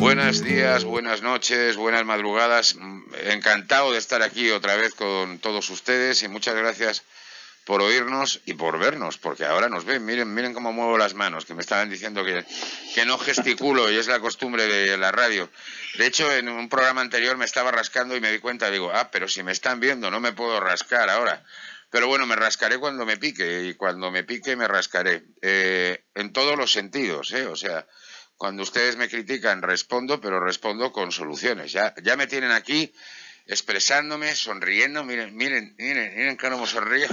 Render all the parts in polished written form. Buenos días, buenas noches, buenas madrugadas. Encantado de estar aquí otra vez con todos ustedes y muchas gracias por oírnos y por vernos, porque ahora nos ven. Miren cómo muevo las manos, que me estaban diciendo que no gesticulo, y es la costumbre de la radio. De hecho, en un programa anterior me estaba rascando y me di cuenta, digo, pero si me están viendo, no me puedo rascar ahora. Pero bueno, me rascaré cuando me pique, y cuando me pique me rascaré. En todos los sentidos, o sea, cuando ustedes me critican respondo, pero respondo con soluciones. Ya me tienen aquí expresándome, sonriendo, miren cómo sonrío,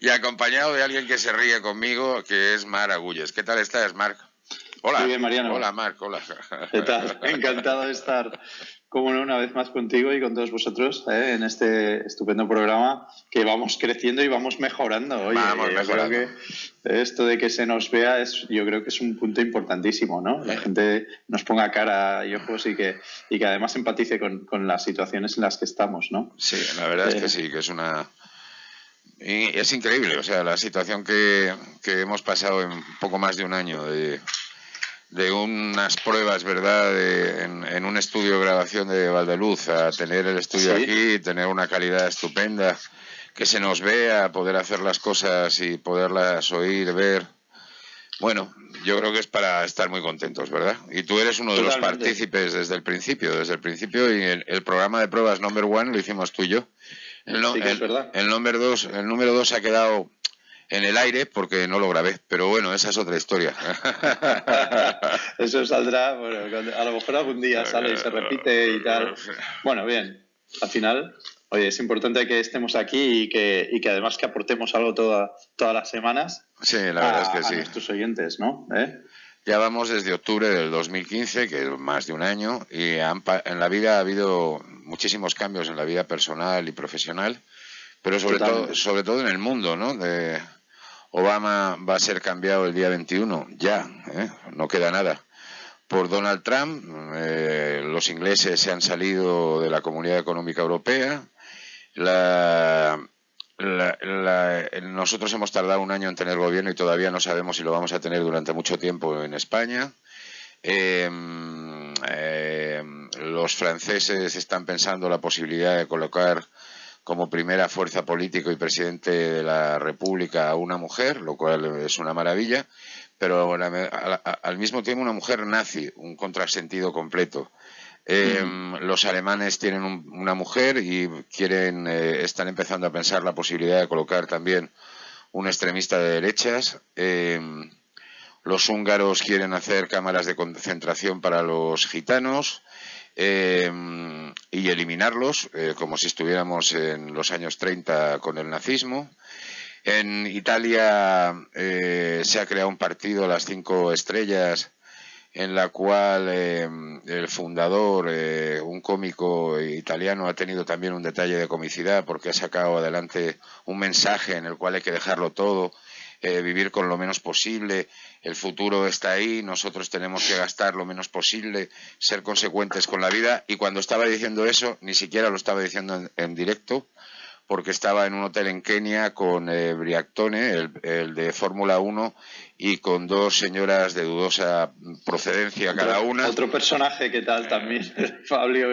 y acompañado de alguien que se ríe conmigo, que es Marc Agulles. ¿Qué tal estás, Marc? Hola. Muy bien, Mariano. Hola, Marc, hola. ¿Qué tal? Encantado de estar, como no, una vez más contigo y con todos vosotros en este estupendo programa que vamos creciendo y vamos mejorando. Oye, mejorando. Creo que esto de que se nos vea, yo creo que es un punto importantísimo, ¿no? La gente nos ponga cara y ojos y que además empatice con las situaciones en las que estamos, ¿no? Sí, la verdad es que sí, que es una... Y es increíble, o sea, la situación que hemos pasado en poco más de un año de unas pruebas, ¿verdad?, en un estudio de grabación de Valdeluz, a tener el estudio aquí, tener una calidad estupenda, que se nos vea, poder hacer las cosas y poderlas oír, ver. Bueno, yo creo que es para estar muy contentos, ¿verdad? Y tú eres uno de los partícipes desde el principio, y el programa de pruebas number one lo hicimos tú y yo. El número dos ha quedado en el aire porque no lo grabé, pero bueno, esa es otra historia. Eso saldrá, bueno, a lo mejor algún día sale y se repite y tal. Bueno, bien, al final, oye, es importante que estemos aquí y que además que aportemos algo todas las semanas. Sí, la verdad es que sí. A nuestros oyentes, ¿no? Ya vamos desde octubre del 2015, que es más de un año, y en la vida ha habido muchísimos cambios en la vida personal y profesional, pero sobre todo en el mundo, ¿no? Obama va a ser cambiado el día 21, ya, no queda nada. Por Donald Trump, los ingleses se han salido de la Comunidad Económica Europea. Nosotros hemos tardado un año en tener gobierno y todavía no sabemos si lo vamos a tener durante mucho tiempo en España. Los franceses están pensando la posibilidad de colocar como primera fuerza política y presidente de la República a una mujer, lo cual es una maravilla, pero al mismo tiempo una mujer nazi, un contrasentido completo. Los alemanes tienen una mujer y están empezando a pensar la posibilidad de colocar también un extremista de derechas. Los húngaros quieren hacer cámaras de concentración para los gitanos. Y eliminarlos, como si estuviéramos en los años 30 con el nazismo. En Italia se ha creado un partido, Las Cinco Estrellas, en la cual el fundador, un cómico italiano, ha tenido también un detalle de comicidad porque ha sacado adelante un mensaje en el cual hay que dejarlo todo, vivir con lo menos posible. El futuro está ahí, nosotros tenemos que gastar lo menos posible, ser consecuentes con la vida. Y cuando estaba diciendo eso, ni siquiera lo estaba diciendo en directo, porque estaba en un hotel en Kenia con Briatore, el de Fórmula 1, y con dos señoras de dudosa procedencia cada una. Otro personaje que tal también, Fabio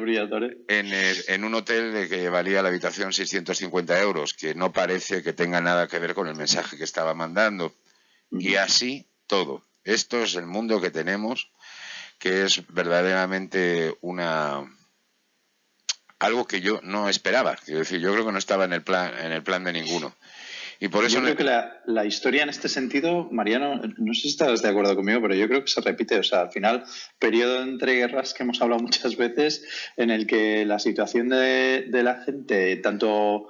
Briatore. En un hotel de que valía la habitación 650 euros, que no parece que tenga nada que ver con el mensaje que estaba mandando. Y así todo. Esto es el mundo que tenemos, que es verdaderamente algo que yo no esperaba. Quiero decir, yo creo que no estaba en el plan de ninguno. Y por eso yo creo que la historia en este sentido, Mariano, no sé si estarás de acuerdo conmigo, pero yo creo que se repite. O sea, al final, periodo entre guerras que hemos hablado muchas veces, en el que la situación de la gente, tanto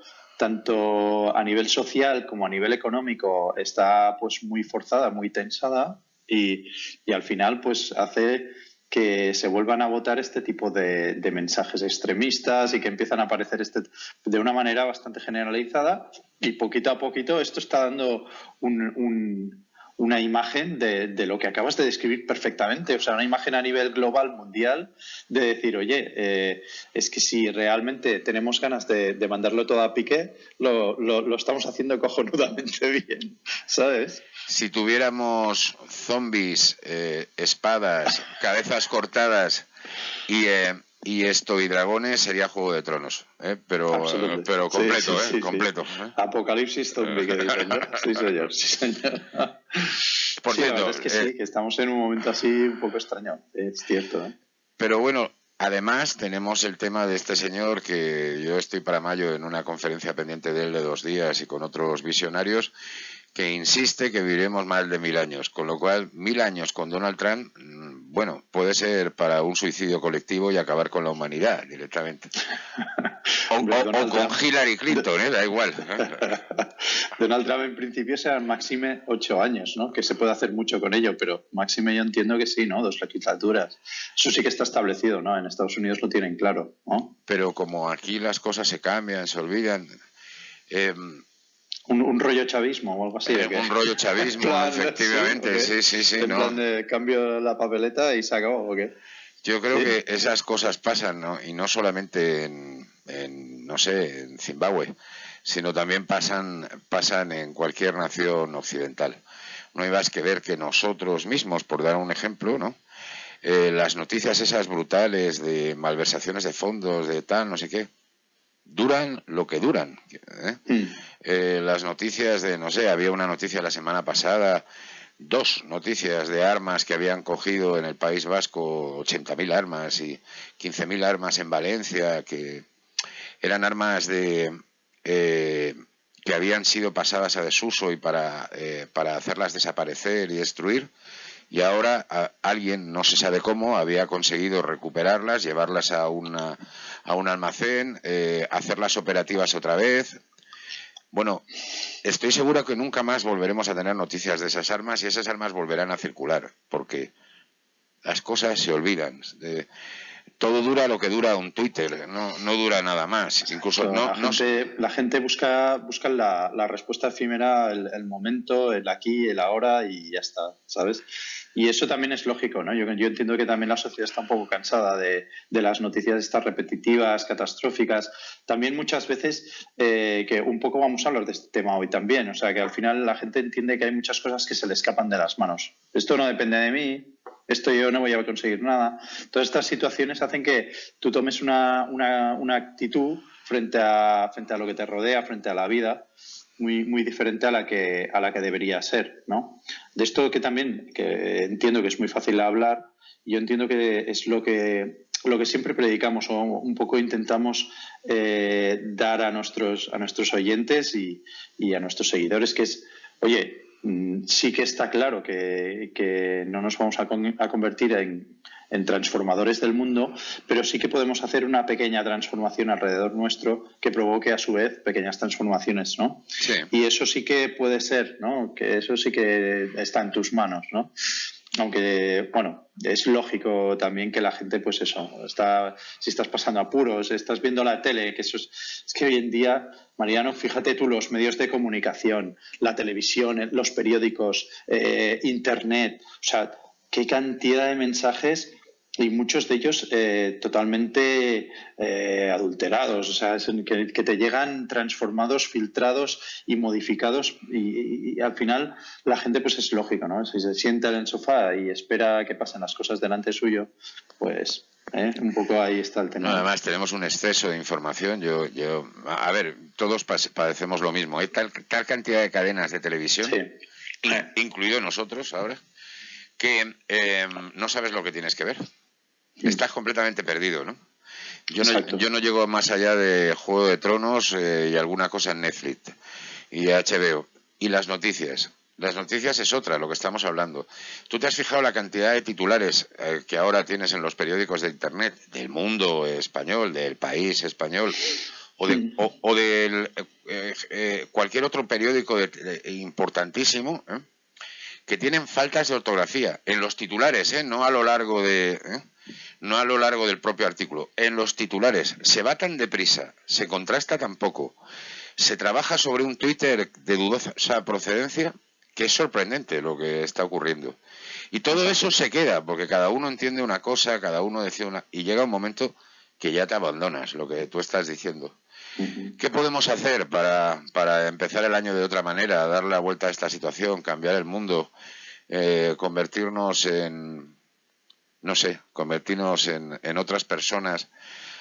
a nivel social como a nivel económico, está pues muy forzada, muy tensada, y al final pues hace que se vuelvan a votar este tipo de mensajes extremistas y que empiezan a aparecer de una manera bastante generalizada, y poquito a poquito esto está dando una imagen de lo que acabas de describir perfectamente, o sea, una imagen a nivel global, mundial, de decir, oye, es que si realmente tenemos ganas de mandarlo todo a pique, lo estamos haciendo cojonudamente bien, ¿sabes? Si tuviéramos zombies, espadas, cabezas cortadas y esto y dragones, sería Juego de Tronos, pero completo, sí, sí, completo. Sí. Apocalipsis zombie, que dicen, ¿no? Sí, señor, sí, señor. Por cierto, es que sí, que estamos en un momento así un poco extraño, es cierto, ¿eh? Pero bueno, además tenemos el tema de este señor, que yo estoy para mayo en una conferencia pendiente de él de 2 días y con otros visionarios, que insiste que viviremos más de 1000 años, con lo cual 1000 años con Donald Trump, bueno, puede ser para un suicidio colectivo y acabar con la humanidad directamente. O con Hillary Clinton, da igual. Donald Trump en principio será máxime 8 años, ¿no? Que se puede hacer mucho con ello, pero máxime yo entiendo que sí, ¿no? 2 legislaturas. Eso sí que está establecido, ¿no? En Estados Unidos lo tienen claro, ¿no? Pero como aquí las cosas se cambian, se olvidan... Un rollo chavismo o algo así. Un rollo chavismo, plan, efectivamente, sí. En plan de cambio la papeleta y se acabó, ¿o qué? Yo creo que esas cosas pasan, ¿no? Y no solamente en Zimbabue, sino también pasan en cualquier nación occidental. No hay más que ver que nosotros mismos, por dar un ejemplo, ¿no? Las noticias esas brutales de malversaciones de fondos, de tal, no sé qué, duran lo que duran, ¿eh? Las noticias de, no sé, había una noticia la semana pasada, 2 noticias de armas que habían cogido en el País Vasco, 80.000 armas y 15.000 armas en Valencia, que eran armas de que habían sido pasadas a desuso y para hacerlas desaparecer y destruir, y ahora alguien, no se sabe cómo, había conseguido recuperarlas, llevarlas a un almacén, hacerlas operativas otra vez. Bueno, estoy seguro que nunca más volveremos a tener noticias de esas armas, y esas armas volverán a circular, porque las cosas se olvidan. Todo dura lo que dura un Twitter, no dura nada más. Incluso la gente busca la respuesta efímera, el momento, el aquí, el ahora, y ya está, ¿sabes? Y eso también es lógico, ¿no? Yo entiendo que también la sociedad está un poco cansada de las noticias estas repetitivas, catastróficas. También muchas veces, que un poco vamos a hablar de este tema hoy también, o sea, que al final la gente entiende que hay muchas cosas que se le escapan de las manos. Esto no depende de mí, esto yo no voy a conseguir nada. Todas estas situaciones hacen que tú tomes una actitud frente a lo que te rodea, frente a la vida, muy, muy diferente a la que debería ser, ¿no? De esto que también, que entiendo que es muy fácil hablar, yo entiendo que es lo que siempre predicamos o un poco intentamos dar a nuestros oyentes y a nuestros seguidores, que es, oye, sí que está claro que no nos vamos a convertir en transformadores del mundo, pero sí que podemos hacer una pequeña transformación alrededor nuestro que provoque a su vez pequeñas transformaciones, ¿no? Sí. Y eso sí que puede ser, ¿no? Que eso sí que está en tus manos, ¿no? Aunque, bueno, es lógico también que la gente, pues eso, si estás pasando apuros, estás viendo la tele, que eso es que hoy en día, Mariano, fíjate tú, los medios de comunicación, la televisión, los periódicos, Internet, o sea, qué cantidad de mensajes, y muchos de ellos totalmente adulterados, o sea, que te llegan transformados, filtrados y modificados, y al final la gente, pues es lógico, ¿no? Si se sienta en el sofá y espera que pasen las cosas delante suyo, pues un poco ahí está el tema. No, además tenemos un exceso de información. Yo a ver, todos padecemos lo mismo. Hay tal cantidad de cadenas de televisión, sí, incluido nosotros ahora, que no sabes lo que tienes que ver. Estás completamente perdido, ¿no? Yo no llego más allá de Juego de Tronos y alguna cosa en Netflix y HBO. Y las noticias. Las noticias es otra, lo que estamos hablando. ¿Tú te has fijado la cantidad de titulares que ahora tienes en los periódicos de Internet, del Mundo español, del País español, o del cualquier otro periódico importantísimo, ¿eh? Que tienen faltas de ortografía en los titulares, no a lo largo de no a lo largo del propio artículo, en los titulares. Se va tan deprisa, se contrasta tan poco, se trabaja sobre un Twitter de dudosa procedencia, que es sorprendente lo que está ocurriendo. Y todo eso se queda, porque cada uno entiende una cosa, cada uno decide una, y llega un momento que ya te abandonas, lo que tú estás diciendo. ¿Qué podemos hacer para empezar el año de otra manera, dar la vuelta a esta situación, cambiar el mundo, convertirnos en, no sé, convertirnos en otras personas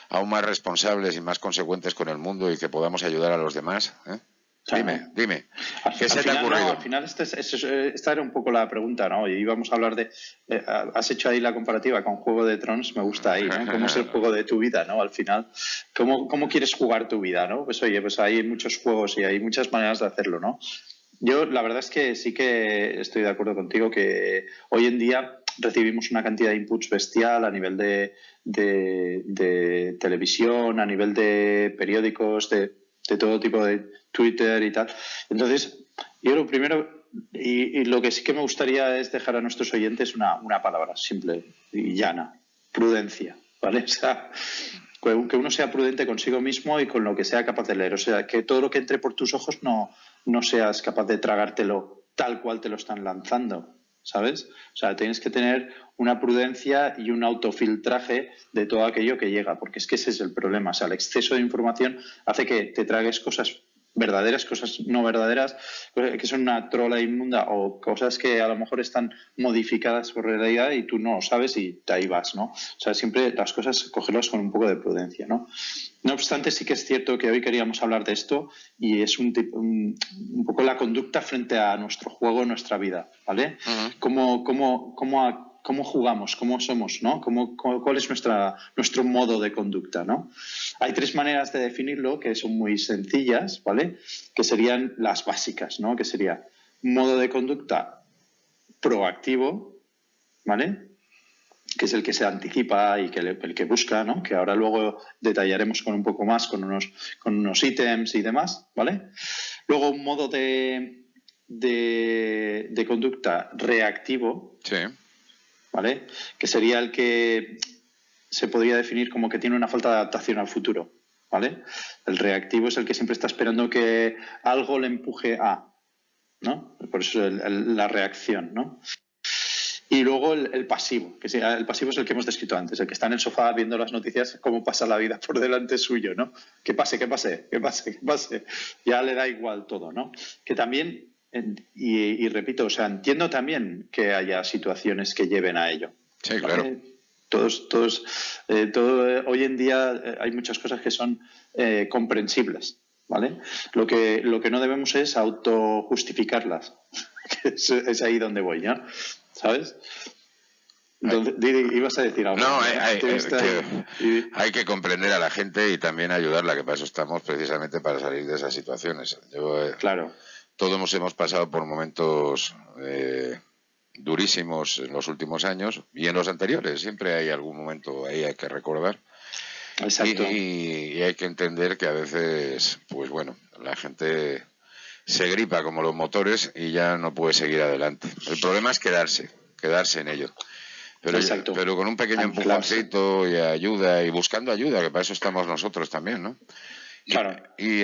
aún más responsables y más consecuentes con el mundo y que podamos ayudar a los demás, ¿eh? Claro. Dime, ¿qué se te ha ocurrido? No, al final esta era un poco la pregunta, ¿no? Y íbamos a hablar de... has hecho ahí la comparativa con Juego de Tronos, me gusta ahí, ¿no? ¿Cómo es el juego de tu vida, no? Al final, ¿cómo quieres jugar tu vida, no? Pues oye, pues hay muchos juegos y hay muchas maneras de hacerlo, ¿no? Yo la verdad es que sí que estoy de acuerdo contigo que hoy en día recibimos una cantidad de inputs bestial a nivel de televisión, a nivel de periódicos, de todo tipo de Twitter y tal. Entonces, yo lo primero, y lo que sí que me gustaría es dejar a nuestros oyentes una palabra simple y llana: prudencia, ¿vale? O sea, que uno sea prudente consigo mismo y con lo que sea capaz de leer. O sea, que todo lo que entre por tus ojos no seas capaz de tragártelo tal cual te lo están lanzando, ¿sabes? O sea, tienes que tener una prudencia y un autofiltraje de todo aquello que llega, porque es que ese es el problema. O sea, el exceso de información hace que te tragues cosas verdaderas, cosas no verdaderas, que son una trola inmunda o cosas que a lo mejor están modificadas por realidad y tú no lo sabes y ahí vas, ¿no? O sea, siempre las cosas cogerlas con un poco de prudencia, ¿no? No obstante, sí que es cierto que hoy queríamos hablar de esto y es un poco la conducta frente a nuestro juego, nuestra vida, ¿vale? Uh-huh. ¿Cómo jugamos? ¿Cómo somos? ¿No? ¿Cuál es nuestro modo de conducta? ¿No? Hay tres maneras de definirlo que son muy sencillas, ¿vale? Que serían las básicas, ¿no? Que sería modo de conducta proactivo, ¿vale? Que es el que se anticipa y el que busca, ¿no? Que ahora luego detallaremos con un poco más, con unos ítems y demás, ¿vale? Luego un modo de conducta reactivo. Sí. ¿Vale? Que sería el que se podría definir como que tiene una falta de adaptación al futuro, ¿vale? El reactivo es el que siempre está esperando que algo le empuje a, ¿no? Por eso la reacción, ¿no? Y luego el pasivo, que sea, el pasivo es el que hemos descrito antes, el que está en el sofá viendo las noticias, cómo pasa la vida por delante suyo, ¿no? Que pase, que pase, que pase, que pase. Ya le da igual todo, ¿no? Que también... Y repito, o sea, entiendo también que haya situaciones que lleven a ello. Sí, claro. ¿Vale? Hoy en día hay muchas cosas que son comprensibles, ¿vale? Lo que no debemos es autojustificarlas. es ahí donde voy, ¿no? ¿Sabes? Ibas a decir algo. No, hay que comprender a la gente y también ayudarla, que para eso estamos precisamente, para salir de esas situaciones. Claro. Todos hemos pasado por momentos durísimos en los últimos años y en los anteriores. Siempre hay algún momento ahí hay que recordar. Exacto. Y hay que entender que a veces, pues bueno, la gente se gripa como los motores y ya no puede seguir adelante. El problema es quedarse en ello. Pero con un pequeño empujoncito y ayuda y buscando ayuda, que para eso estamos nosotros también, ¿no? Claro. Y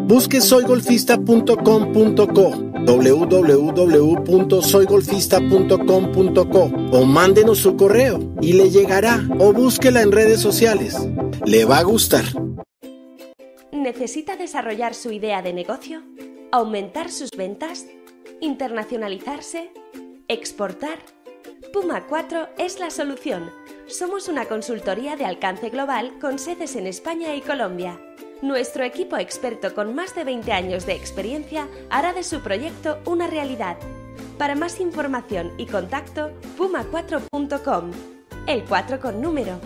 Busque soygolfista.com.co, www.soygolfista.com.co, o mándenos su correo y le llegará, o búsquela en redes sociales. Le va a gustar. ¿Necesita desarrollar su idea de negocio? ¿Aumentar sus ventas? ¿Internacionalizarse? ¿Exportar? Puma 4 es la solución. Somos una consultoría de alcance global con sedes en España y Colombia. Nuestro equipo experto con más de 20 años de experiencia hará de su proyecto una realidad. Para más información y contacto, puma4.com. El 4 con número.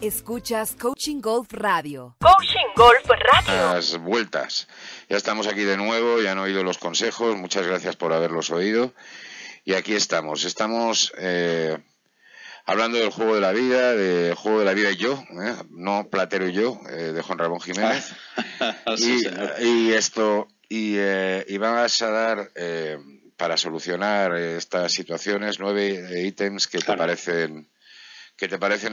Escuchas Coaching Golf Radio. Coaching Golf Radio. Las vueltas. Ya estamos aquí de nuevo, ya han oído los consejos, muchas gracias por haberlos oído. Y aquí estamos hablando del juego de la vida, de juego de la vida y yo, no Platero y yo, de Juan Ramón Jiménez. Sí, y vas a dar, para solucionar estas situaciones, 9 ítems que te parecen...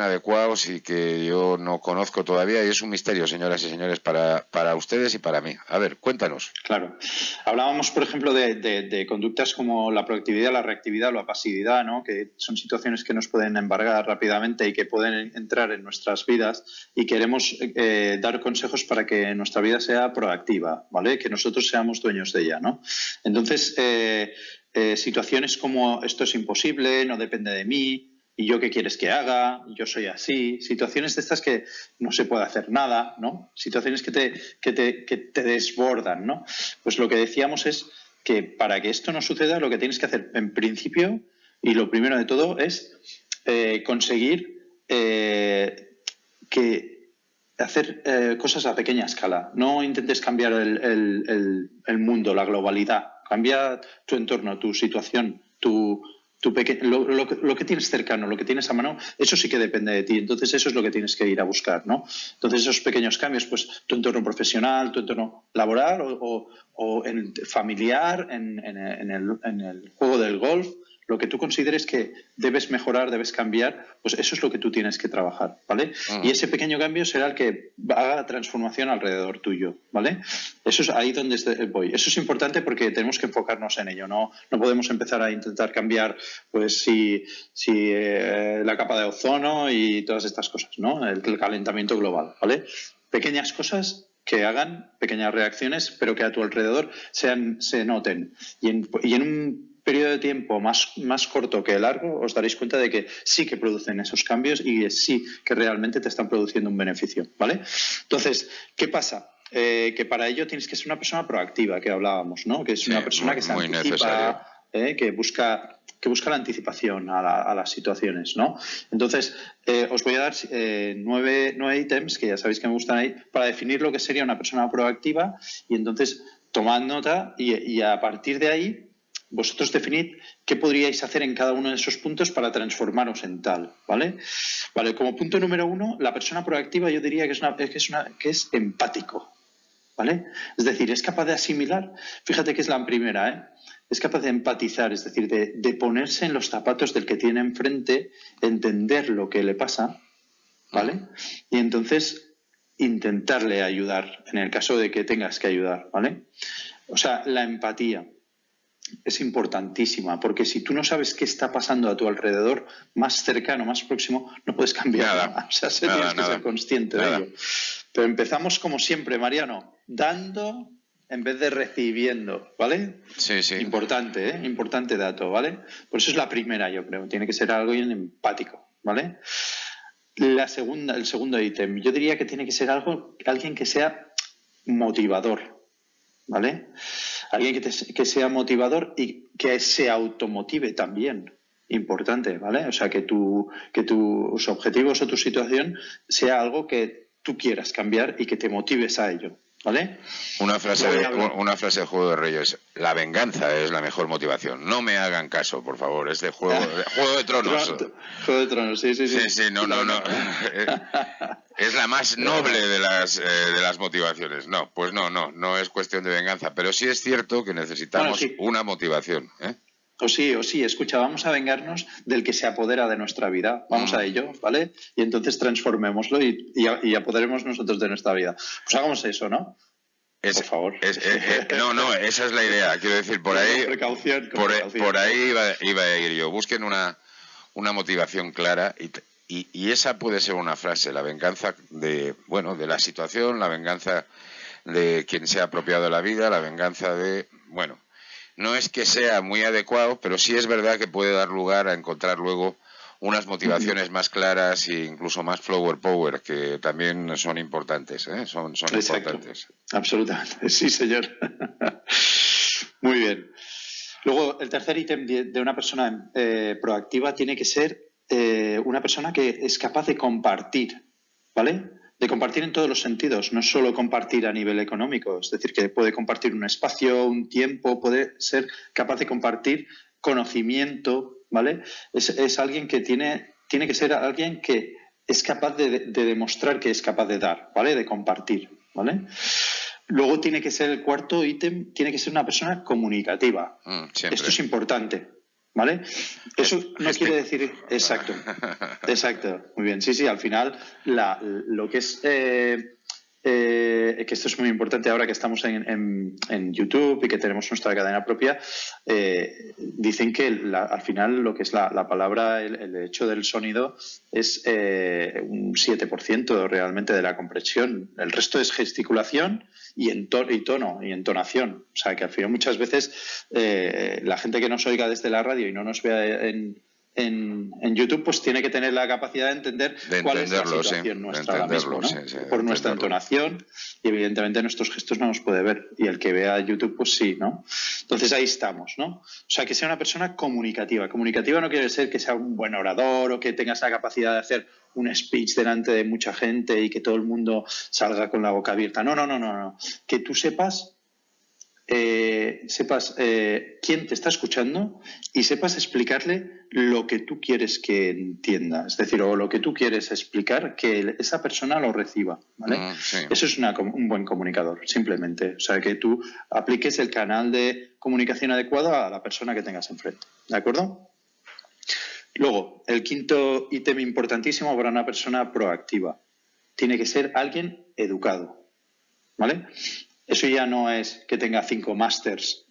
adecuados y que yo no conozco todavía, y es un misterio, señoras y señores, para ustedes y para mí. A ver, cuéntanos. Claro. Hablábamos, por ejemplo, de conductas como la proactividad, la reactividad o la pasividad, ¿no? Que son situaciones que nos pueden embargar rápidamente y que pueden entrar en nuestras vidas, y queremos dar consejos para que nuestra vida sea proactiva, ¿vale? Que nosotros seamos dueños de ella, ¿no? Entonces, situaciones como esto es imposible, no depende de mí, ¿y yo qué quieres que haga? Yo soy así. Situaciones de estas que no se puede hacer nada, ¿no? Situaciones que te desbordan, ¿no? Pues lo que decíamos es que para que esto no suceda, lo que tienes que hacer en principio, y lo primero de todo, es conseguir hacer cosas a pequeña escala. No intentes cambiar el mundo, la globalidad. Cambia tu entorno, tu situación, lo que tienes cercano, lo que tienes a mano, eso sí que depende de ti. Entonces eso es lo que tienes que ir a buscar, ¿no? Entonces esos pequeños cambios, pues tu entorno profesional, tu entorno laboral o en familiar, en el juego del golf, lo que tú consideres que debes mejorar, debes cambiar, pues eso es lo que tú tienes que trabajar, ¿vale? Ah. Y ese pequeño cambio será el que haga transformación alrededor tuyo, ¿vale? Eso es ahí donde voy. Eso es importante porque tenemos que enfocarnos en ello. No podemos empezar a intentar cambiar, pues, si la capa de ozono y todas estas cosas, ¿no? El calentamiento global, ¿vale? Pequeñas cosas que hagan pequeñas reacciones, pero que a tu alrededor se noten. Y en un periodo de tiempo más corto que largo, os daréis cuenta de que sí que producen esos cambios y sí que realmente te están produciendo un beneficio, ¿vale? Entonces, ¿qué pasa? Que para ello tienes que ser una persona proactiva, que hablábamos, ¿no? Que es una persona que se anticipa, que busca la anticipación a las situaciones, ¿no? Entonces, os voy a dar 9 ítems, que ya sabéis que me gustan ahí, para definir lo que sería una persona proactiva, y entonces tomad nota y a partir de ahí vosotros definid qué podríais hacer en cada uno de esos puntos para transformaros en tal, ¿vale? Vale, como punto número 1, la persona proactiva yo diría que es empático, ¿vale? Es decir, es capaz de asimilar, fíjate que es la primera, es capaz de empatizar, es decir, de ponerse en los zapatos del que tiene enfrente, entender lo que le pasa, ¿vale? Y entonces intentarle ayudar en el caso de que tengas que ayudar, ¿vale? O sea, la empatía es importantísima, porque si tú no sabes qué está pasando a tu alrededor más cercano, más próximo, no puedes cambiar nada. O sea, tienes que ser consciente de ello. Pero empezamos como siempre, Mariano, dando en vez de recibiendo, ¿vale? Sí, sí. Importante, ¿eh? Importante dato, ¿vale? Por eso es la primera, yo creo. Tiene que ser algo bien empático, ¿vale? El segundo ítem, yo diría que tiene que ser alguien que sea motivador, ¿vale? Alguien que sea motivador y que se automotive también. Importante, ¿vale? O sea, que tus objetivos o tu situación sea algo que tú quieras cambiar y que te motives a ello, ¿vale? Una frase de Juego de Reyes. La venganza es la mejor motivación. No me hagan caso, por favor. Es de Juego de Tronos. Juego de Tronos, sí. Sí, no. Es la más noble de las motivaciones. No, pues no es cuestión de venganza. Pero sí es cierto que necesitamos una motivación, ¿eh? O sí, escucha, vamos a vengarnos del que se apodera de nuestra vida, vamos a ello, ¿vale? Y entonces transformémoslo y apoderemos nosotros de nuestra vida. Pues hagamos eso, ¿no? Por favor. Esa es la idea, quiero decir, por ahí iba a ir yo. Busquen una motivación clara y esa puede ser una frase, la venganza de la situación, la venganza de quien se ha apropiado de la vida, la venganza de, bueno. No es que sea muy adecuado, pero sí es verdad que puede dar lugar a encontrar luego unas motivaciones más claras e incluso más flower power, que también son importantes, ¿eh? Son importantes. Absolutamente, sí, señor. Muy bien. Luego, el tercer ítem de una persona proactiva tiene que ser una persona que es capaz de compartir, ¿vale? de compartir en todos los sentidos, no solo compartir a nivel económico, es decir, que puede compartir un espacio, un tiempo, puede ser capaz de compartir conocimiento, ¿vale? Es alguien que tiene que ser alguien que es capaz de demostrar que es capaz de dar, ¿vale? De compartir, ¿vale? Luego tiene que ser el cuarto ítem, tiene que ser una persona comunicativa. Esto es importante, ¿vale? Eso no quiere decir... Exacto, exacto. Muy bien, sí, sí, al final lo que es... que esto es muy importante ahora que estamos en YouTube y que tenemos nuestra cadena propia, dicen que al final lo que es la palabra, el hecho del sonido es un 7% realmente de la comprensión. El resto es gesticulación y tono y entonación. O sea, que al final muchas veces la gente que nos oiga desde la radio y no nos vea en YouTube, pues tiene que tener la capacidad de entender cuál es la situación nuestra ahora mismo, ¿no? Por nuestra entonación y evidentemente nuestros gestos no nos puede ver, y el que vea YouTube pues sí, ¿no? Entonces ahí estamos, ¿no? O sea, que sea una persona comunicativa. Comunicativa no quiere decir que sea un buen orador o que tengas la capacidad de hacer un speech delante de mucha gente y que todo el mundo salga con la boca abierta. No, no, no, no, no. Que tú sepas quién te está escuchando y sepas explicarle lo que tú quieres que entienda, es decir, o lo que tú quieres explicar, que esa persona lo reciba, ¿vale? Sí. Eso es un buen comunicador, simplemente. O sea, que tú apliques el canal de comunicación adecuado a la persona que tengas enfrente, ¿de acuerdo? Luego, el quinto ítem importantísimo para una persona proactiva. Tiene que ser alguien educado, ¿vale? Eso ya no es que tenga 5 másters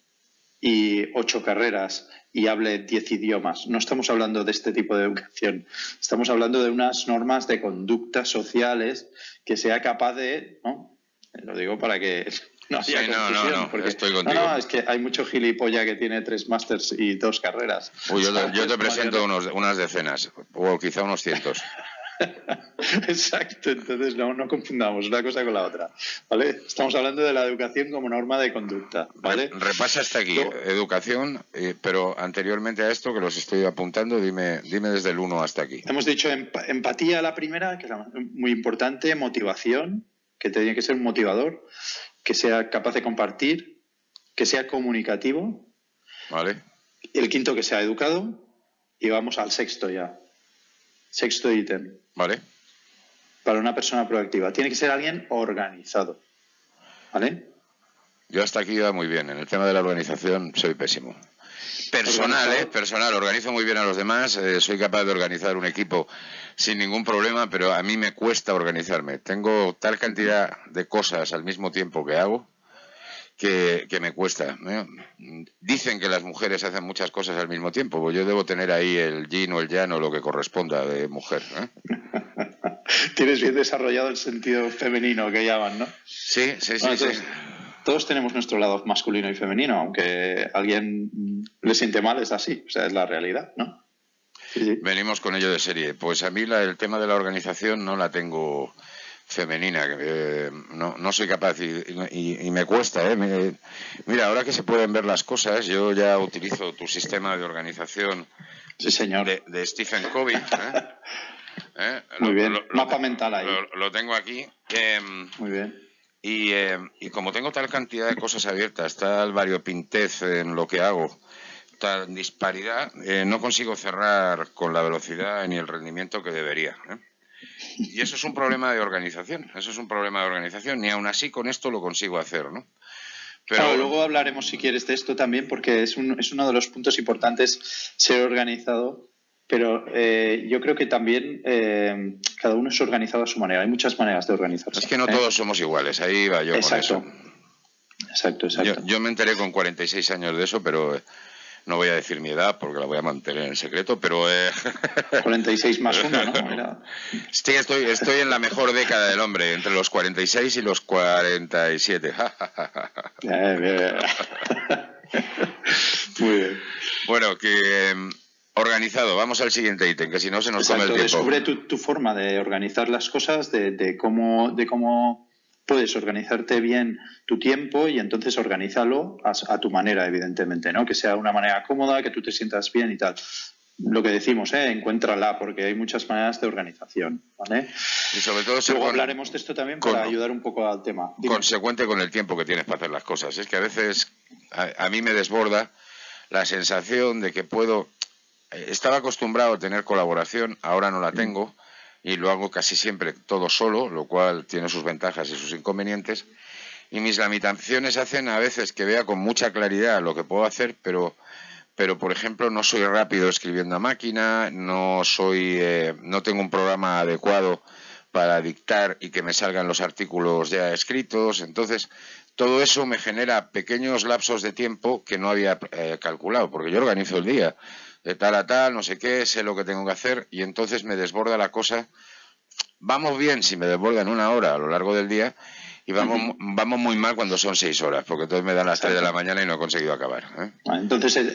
y 8 carreras y hable 10 idiomas. No estamos hablando de este tipo de educación. Estamos hablando de unas normas de conductas sociales que sea capaz de... ¿no? Lo digo para que no haya confusión. No, no, porque estoy contigo. No, es que hay mucho gilipollas que tiene 3 másters y 2 carreras. Uy, yo te presento unas decenas, o quizá unos cientos. Exacto, entonces no confundamos una cosa con la otra, ¿vale? Estamos hablando de la educación como norma de conducta, ¿vale? Repasa hasta aquí, no. Educación, pero anteriormente a esto, que los estoy apuntando, dime desde el 1 hasta aquí. Hemos dicho empatía la primera, que es muy importante, motivación, que tiene que ser un motivador, que sea capaz de compartir, que sea comunicativo, ¿vale? El quinto, que sea educado, y vamos al sexto ya. Sexto ítem. Vale. Para una persona proactiva. Tiene que ser alguien organizado. ¿Vale? Yo hasta aquí iba muy bien. En el tema de la organización soy pésimo. Personal, ¿organizado? Personal. Organizo muy bien a los demás. Soy capaz de organizar un equipo sin ningún problema, pero a mí me cuesta organizarme. Tengo tal cantidad de cosas al mismo tiempo que hago que me cuesta. Dicen que las mujeres hacen muchas cosas al mismo tiempo, pues yo debo tener ahí el yin o el yang o lo que corresponda de mujer, ¿eh? Tienes bien desarrollado el sentido femenino que llaman, ¿no? Sí, sí, bueno, sí, entonces, sí. Todos tenemos nuestro lado masculino y femenino, aunque a alguien le siente mal, es así, o sea, es la realidad, ¿no? Sí, sí. Venimos con ello de serie. Pues a mí el tema de la organización no la tengo... femenina, no soy capaz y me cuesta, ¿eh? Mira, ahora que se pueden ver las cosas, yo ya utilizo tu sistema de organización. Sí, señor. De Stephen Covey, ¿eh? Muy bien, mapa mental ahí. Lo tengo aquí. Muy bien. Y como tengo tal cantidad de cosas abiertas, tal variopintez en lo que hago, tal disparidad, no consigo cerrar con la velocidad ni el rendimiento que debería, ¿eh? Y eso es un problema de organización, ni aún así con esto lo consigo hacer, ¿no? Pero claro, luego hablaremos si quieres de esto también, porque es uno de los puntos importantes ser organizado, pero yo creo que también cada uno es organizado a su manera, hay muchas maneras de organizarse. Es que no todos somos iguales, ahí va yo exacto. Con eso. Exacto, exacto. Yo me enteré con 46 años de eso, pero... no voy a decir mi edad porque la voy a mantener en secreto, pero... 46 más 1, ¿no? Era... Sí, estoy en la mejor década del hombre, entre los 46 y los 47. Muy bien. Bueno, que... organizado, vamos al siguiente ítem, que si no se nos come el tiempo. Descubre tu forma de organizar las cosas, de cómo... puedes organizarte bien tu tiempo y entonces organízalo a tu manera, evidentemente, ¿no? Que sea una manera cómoda, que tú te sientas bien y tal. lo que decimos, encuéntrala, porque hay muchas maneras de organización, ¿vale? Y sobre todo luego hablaremos de esto también para ayudar un poco al tema. Dime. Consecuente con el tiempo que tienes para hacer las cosas. Es que a veces a mí me desborda la sensación de que puedo... Estaba acostumbrado a tener colaboración, ahora no la tengo y lo hago casi siempre todo solo, lo cual tiene sus ventajas y sus inconvenientes. Y mis limitaciones hacen a veces que vea con mucha claridad lo que puedo hacer, pero por ejemplo, no soy rápido escribiendo a máquina, no tengo un programa adecuado para dictar y que me salgan los artículos ya escritos. Entonces, todo eso me genera pequeños lapsos de tiempo que no había calculado, porque yo organizo el día de tal a tal, no sé qué, sé lo que tengo que hacer y entonces me desborda la cosa. Vamos bien si me desbordan una hora a lo largo del día y vamos muy mal cuando son 6 horas, porque entonces me dan las 3 de la mañana y no he conseguido acabar, ¿eh? Entonces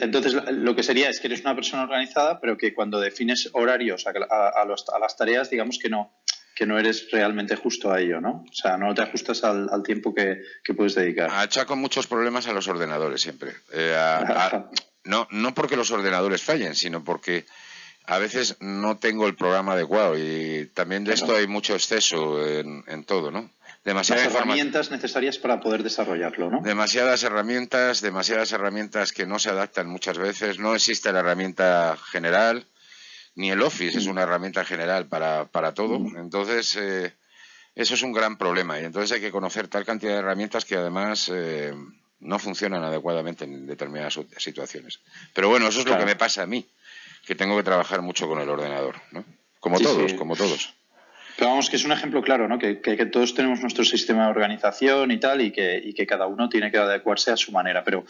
lo que sería es que eres una persona organizada, pero que cuando defines horarios a las tareas, digamos que no eres realmente justo a ello, ¿no? O sea, no te ajustas al tiempo que puedes dedicar. Achaco muchos problemas a los ordenadores siempre. No porque los ordenadores fallen, sino porque a veces no tengo el programa adecuado y también de esto hay mucho exceso en todo, ¿no? Demasiadas herramientas necesarias para poder desarrollarlo, ¿no? Demasiadas herramientas que no se adaptan muchas veces. No existe la herramienta general, ni el Office es una herramienta general para todo. Entonces, eso es un gran problema y entonces hay que conocer tal cantidad de herramientas que además... no funcionan adecuadamente en determinadas situaciones. Pero bueno, eso es lo que me pasa a mí, que tengo que trabajar mucho con el ordenador, ¿no? Como todos. Pero vamos, que es un ejemplo claro, ¿no? Que todos tenemos nuestro sistema de organización y tal, y que cada uno tiene que adecuarse a su manera. Pero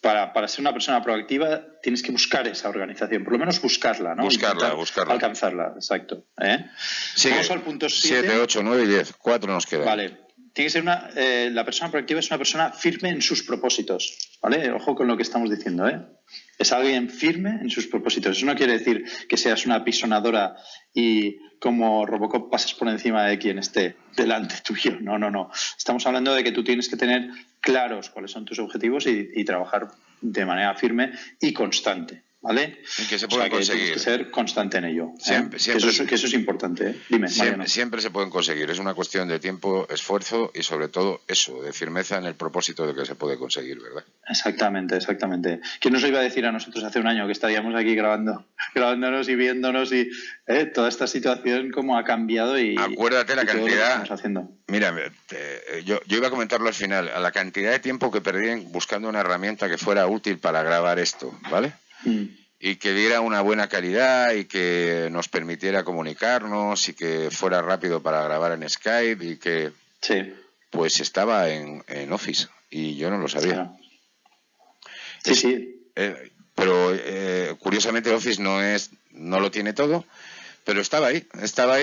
para ser una persona proactiva tienes que buscar esa organización, por lo menos buscarla, ¿no? Buscarla. Alcanzarla, exacto. Vamos al punto 7. 7, 8, 9 y 10. 4 nos quedan. Vale. Tiene que ser la persona proactiva es una persona firme en sus propósitos, ¿vale? Ojo con lo que estamos diciendo, ¿eh? Es alguien firme en sus propósitos. Eso no quiere decir que seas una apisonadora y como Robocop pases por encima de quien esté delante tuyo. No, no, no. Estamos hablando de que tú tienes que tener claros cuáles son tus objetivos y trabajar de manera firme y constante, ¿vale? Y que se pueda conseguir. Tienes que ser constante en ello, ¿eh? Siempre. Que eso es importante, ¿eh? Dime, Mariano. Siempre se pueden conseguir. Es una cuestión de tiempo, esfuerzo y sobre todo eso, de firmeza en el propósito de que se puede conseguir, ¿verdad? Exactamente. ¿Quién nos iba a decir a nosotros hace un año que estaríamos aquí grabándonos y viéndonos y toda esta situación cómo ha cambiado y... Acuérdate la cantidad... Mira, yo iba a comentarlo al final. A la cantidad de tiempo que perdí buscando una herramienta que fuera útil para grabar esto, ¿vale? Y que diera una buena calidad y que nos permitiera comunicarnos y que fuera rápido para grabar en Skype y que pues estaba en Office y yo no lo sabía. Pero curiosamente Office no lo tiene todo, pero estaba ahí,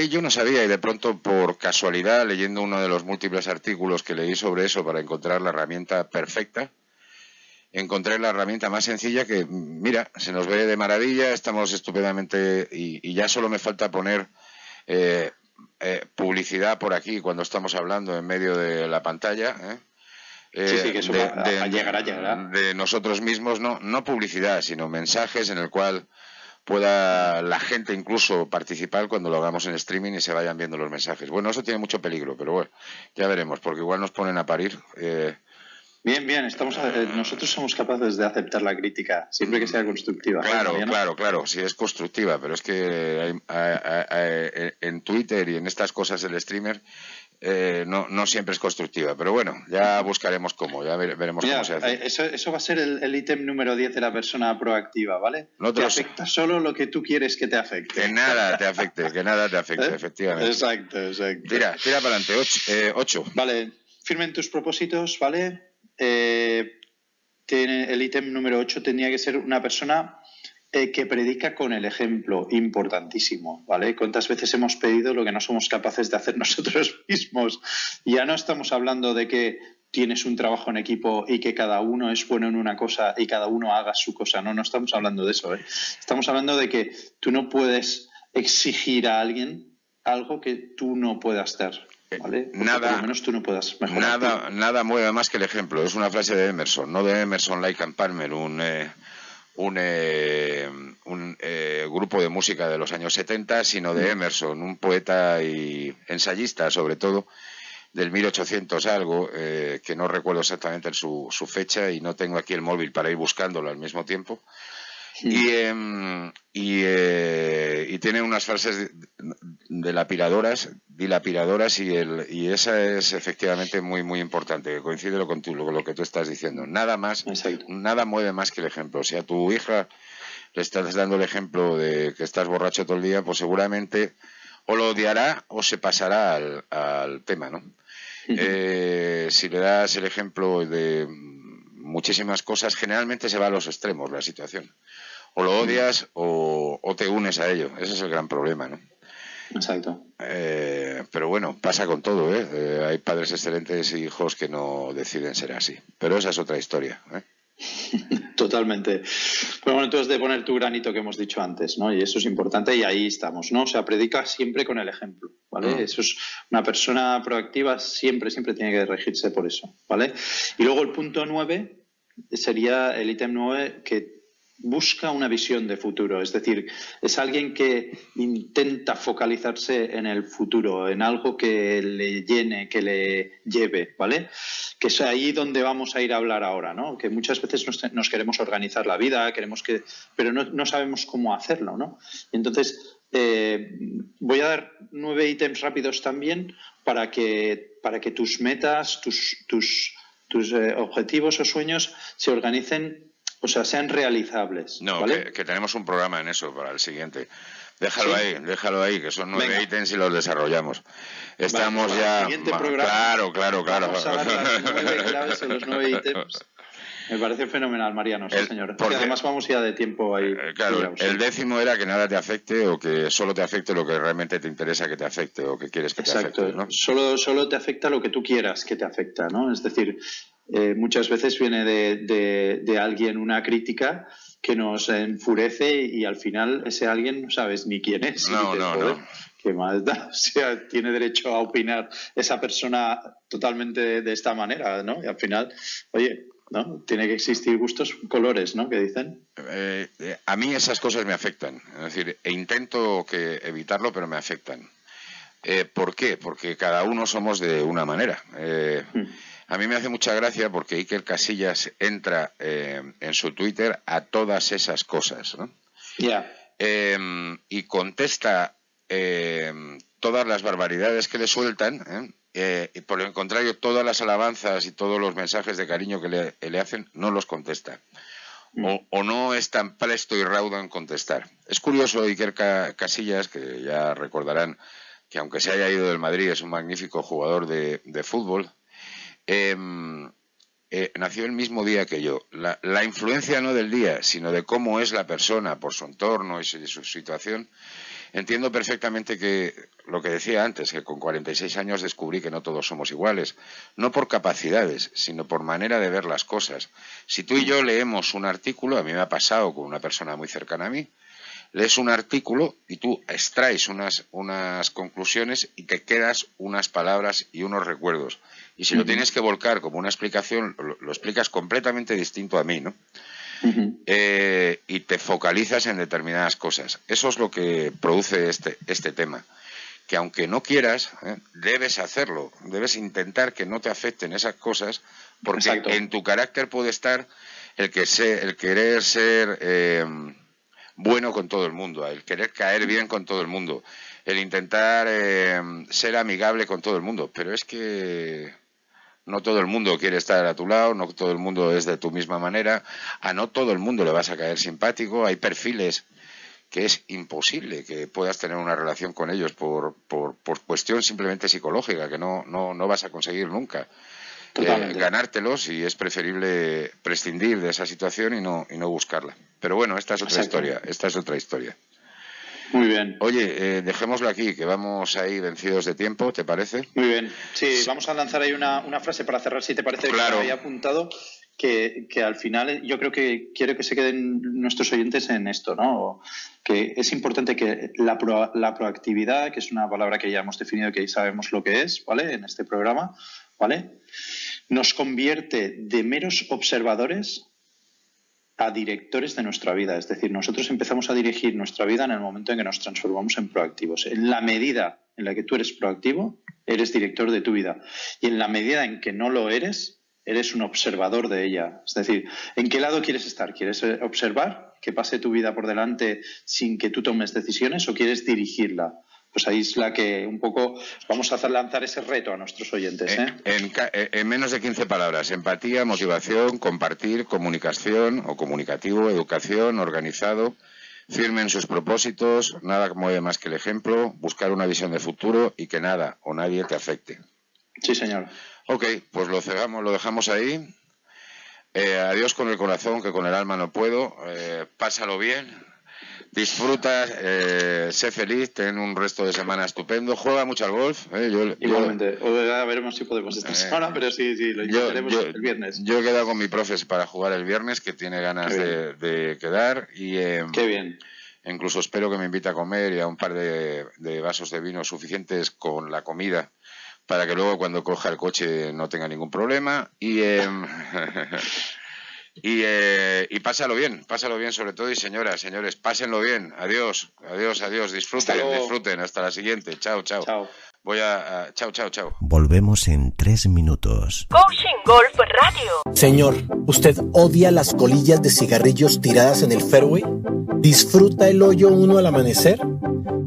yo no sabía y de pronto por casualidad leyendo uno de los múltiples artículos que leí sobre eso para encontrar la herramienta perfecta, encontré la herramienta más sencilla que, mira, se nos ve de maravilla, estamos estupendamente y ya solo me falta poner publicidad por aquí cuando estamos hablando en medio de la pantalla, ¿eh? Que eso llegará. De nosotros mismos, no publicidad, sino mensajes en el cual pueda la gente incluso participar cuando lo hagamos en streaming y se vayan viendo los mensajes. Bueno, eso tiene mucho peligro, pero bueno, ya veremos, porque igual nos ponen a parir... Bien, nosotros somos capaces de aceptar la crítica, siempre que sea constructiva. Claro, sí es constructiva, pero es que en Twitter y en estas cosas el streamer no siempre es constructiva. Pero bueno, ya buscaremos cómo, ya veremos cómo se hace. Eso va a ser el ítem número 10 de la persona proactiva, ¿vale? No te afecta solo lo que tú quieres que te afecte. Que nada te afecte, efectivamente. Exacto. Tira para adelante, 8. Vale, firmen tus propósitos, ¿vale? El ítem número 8 tendría que ser una persona que predica con el ejemplo, importantísimo, ¿vale? ¿Cuántas veces hemos pedido lo que no somos capaces de hacer nosotros mismos? Ya no estamos hablando de que tienes un trabajo en equipo y que cada uno es bueno en una cosa y cada uno haga su cosa, no estamos hablando de eso, ¿eh? Estamos hablando de que tú no puedes exigir a alguien algo que tú no puedas dar. ¿Vale? Nada, por lo menos tú no puedas mejorar. Nada mueve más que el ejemplo. Es una frase de Emerson, no de Emerson, Lake and Palmer, un grupo de música de los años 70, sino de Emerson, un poeta y ensayista, sobre todo, del 1800 algo, que no recuerdo exactamente su fecha y no tengo aquí el móvil para ir buscándolo al mismo tiempo. Sí. Y tiene unas frases dilapidadoras y esa es efectivamente muy, muy importante, que coincide con lo que tú estás diciendo. Nada más, exacto, nada mueve más que el ejemplo. O sea, tu hija le estás dando el ejemplo de que estás borracho todo el día, pues seguramente o lo odiará o se pasará al tema, ¿no? Uh-huh. Si le das el ejemplo de muchísimas cosas, generalmente se va a los extremos la situación. O lo odias o te unes a ello. Ese es el gran problema, ¿no? Exacto. Pero bueno, pasa con todo, ¿eh? Hay padres excelentes y hijos que no deciden ser así. Pero esa es otra historia, ¿eh? Totalmente. Pero bueno, entonces de poner tu granito que hemos dicho antes, ¿no? Y eso es importante y ahí estamos, ¿no? O sea, predica siempre con el ejemplo, ¿vale? Uh-huh. Eso es una persona proactiva, siempre, siempre tiene que regirse por eso, ¿vale? Y luego el punto 9 sería el ítem 9 que busca una visión de futuro, es decir, es alguien que intenta focalizarse en el futuro, en algo que le llene, que le lleve, ¿vale? Que es ahí donde vamos a ir a hablar ahora, ¿no? Que muchas veces nos queremos organizar la vida, queremos que, pero no sabemos cómo hacerlo, ¿no? Entonces, voy a dar 9 ítems rápidos también para que tus metas, tus objetivos o sueños se organicen. O sea, sean realizables. No, ¿vale? que tenemos un programa en eso para el siguiente. Déjalo, ¿sí? Déjalo ahí, que son 9 ítems y los desarrollamos. Estamos vale, ya... El siguiente programa, claro. Vamos a dar las 9 claves en los 9 ítems. Me parece fenomenal, Mariano, sí, señor. Porque además vamos ya de tiempo ahí. Claro, el 10º era que nada te afecte o que solo te afecte lo que realmente te interesa que te afecte o que quieres que te afecte, ¿no? Solo te afecta lo que tú quieras que te afecta, ¿no? Es decir, muchas veces viene de alguien una crítica que nos enfurece y al final ese alguien no sabes ni quién es. No. Qué mal da. O sea, tiene derecho a opinar esa persona totalmente de esta manera, ¿no? Y al final, oye... ¿no? Tiene que existir gustos, colores, ¿no? ¿Qué dicen? A mí esas cosas me afectan. Es decir, intento evitarlo, pero me afectan. ¿Por qué? Porque cada uno somos de una manera. A mí me hace mucha gracia porque Iker Casillas entra en su Twitter a todas esas cosas, ¿no? Yeah. Y contesta todas las barbaridades que le sueltan, ¿eh? Y por el contrario, todas las alabanzas y todos los mensajes de cariño que le hacen no los contesta. O no es tan presto y raudo en contestar. Es curioso, Iker Casillas, que ya recordarán que aunque se haya ido del Madrid, es un magnífico jugador de fútbol, nació el mismo día que yo. La influencia no del día, sino de cómo es la persona por su entorno y su situación. Entiendo perfectamente que lo que decía antes, que con 46 años descubrí que no todos somos iguales, no por capacidades, sino por manera de ver las cosas. Si tú y yo leemos un artículo, a mí me ha pasado con una persona muy cercana a mí, lees un artículo y tú extraes unas conclusiones y te quedas unas palabras y unos recuerdos. Y si lo tienes que volcar como una explicación, lo explicas completamente distinto a mí, ¿no? Uh-huh. Y te focalizas en determinadas cosas. Eso es lo que produce este tema, que aunque no quieras, debes hacerlo, debes intentar que no te afecten esas cosas, porque exacto, en tu carácter puede estar el querer ser bueno con todo el mundo, el querer caer bien con todo el mundo, el intentar ser amigable con todo el mundo, pero es que... no todo el mundo quiere estar a tu lado, no todo el mundo es de tu misma manera, a no todo el mundo le vas a caer simpático, hay perfiles que es imposible que puedas tener una relación con ellos por cuestión simplemente psicológica, que no vas a conseguir nunca ganártelos y es preferible prescindir de esa situación y no buscarla. Pero bueno, esta es otra historia, Muy bien. Oye, dejémoslo aquí, que vamos ahí vencidos de tiempo, ¿te parece? Muy bien. Sí, vamos a lanzar ahí una frase para cerrar, si te parece, claro, que había apuntado, que al final yo creo que quiero que se queden nuestros oyentes en esto, ¿no? Que es importante que la proactividad, que es una palabra que ya hemos definido, que sabemos lo que es, ¿vale? En este programa, ¿vale? Nos convierte de meros observadores a directores de nuestra vida. Es decir, nosotros empezamos a dirigir nuestra vida en el momento en que nos transformamos en proactivos. En la medida en la que tú eres proactivo, eres director de tu vida. Y en la medida en que no lo eres, eres un observador de ella. Es decir, ¿en qué lado quieres estar? ¿Quieres observar que pase tu vida por delante sin que tú tomes decisiones o quieres dirigirla? Pues ahí es la que un poco vamos a lanzar ese reto a nuestros oyentes, ¿eh? En menos de 15 palabras, empatía, motivación, compartir, comunicación o comunicativo, educación, organizado, firme en sus propósitos, nada mueve más que el ejemplo, buscar una visión de futuro y que nada o nadie te afecte. Sí, señor. Ok, pues lo dejamos ahí. Adiós con el corazón, que con el alma no puedo. Pásalo bien. Disfruta, sé feliz, ten un resto de semana estupendo, juega mucho al golf. Igualmente, ya veremos si podemos esta semana, pero sí, lo intentaremos el viernes. Yo he quedado con mi profes para jugar el viernes, que tiene ganas de quedar. Y, qué bien. Incluso espero que me invite a comer y a un par de vasos de vino suficientes con la comida, para que luego cuando coja el coche no tenga ningún problema. Y... Y pásalo bien sobre todo, y señoras, señores, pásenlo bien. Adiós, disfruten, hasta la siguiente, chao. Chao. Volvemos en 3 minutos. Coaching Golf Radio. Señor, ¿usted odia las colillas de cigarrillos tiradas en el fairway? ¿Disfruta el hoyo 1 al amanecer?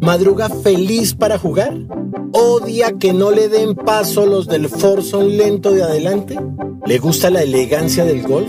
¿Madruga feliz para jugar? ¿Odia que no le den paso los del forzón lento de adelante? ¿Le gusta la elegancia del golf?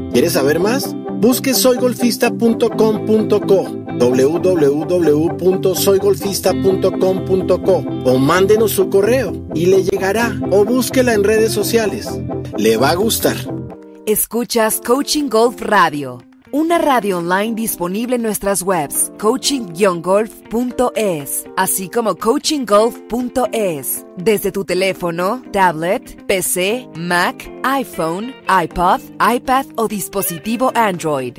¿Quieres saber más? Busque soygolfista.com.co, www.soygolfista.com.co, o mándenos su correo y le llegará, o búsquela en redes sociales. Le va a gustar. Escuchas Coaching Golf Radio, una radio online disponible en nuestras webs coaching-golf.es, así como coachinggolf.es, desde tu teléfono, tablet, PC, Mac, iPhone, iPod, iPad o dispositivo Android.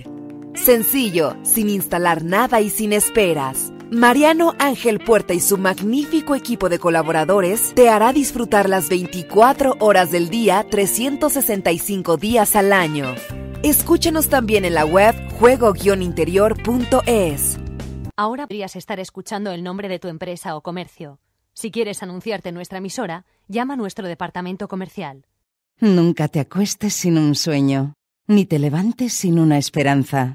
Sencillo, sin instalar nada y sin esperas. Mariano Ángel Puerta y su magnífico equipo de colaboradores te hará disfrutar las 24 horas del día, 365 días al año. Escúchanos también en la web juego-interior.es. Ahora podrías estar escuchando el nombre de tu empresa o comercio. Si quieres anunciarte en nuestra emisora, llama a nuestro departamento comercial. Nunca te acuestes sin un sueño, ni te levantes sin una esperanza.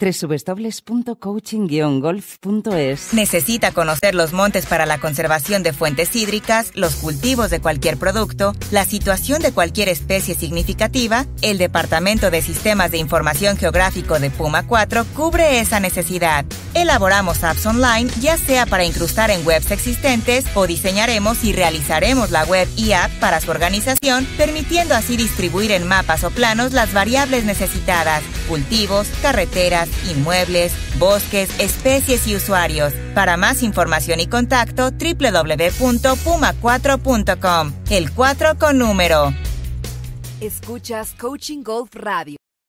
www.coaching-golf.es. Necesita conocer los montes para la conservación de fuentes hídricas, los cultivos de cualquier producto, la situación de cualquier especie significativa. El Departamento de Sistemas de Información Geográfico de Puma 4 cubre esa necesidad. Elaboramos apps online, ya sea para incrustar en webs existentes, o diseñaremos y realizaremos la web y app para su organización, permitiendo así distribuir en mapas o planos las variables necesitadas: cultivos, carreteras, inmuebles, bosques, especies y usuarios. Para más información y contacto, www.puma4.com. El 4 con número. Escuchas Coaching Golf Radio.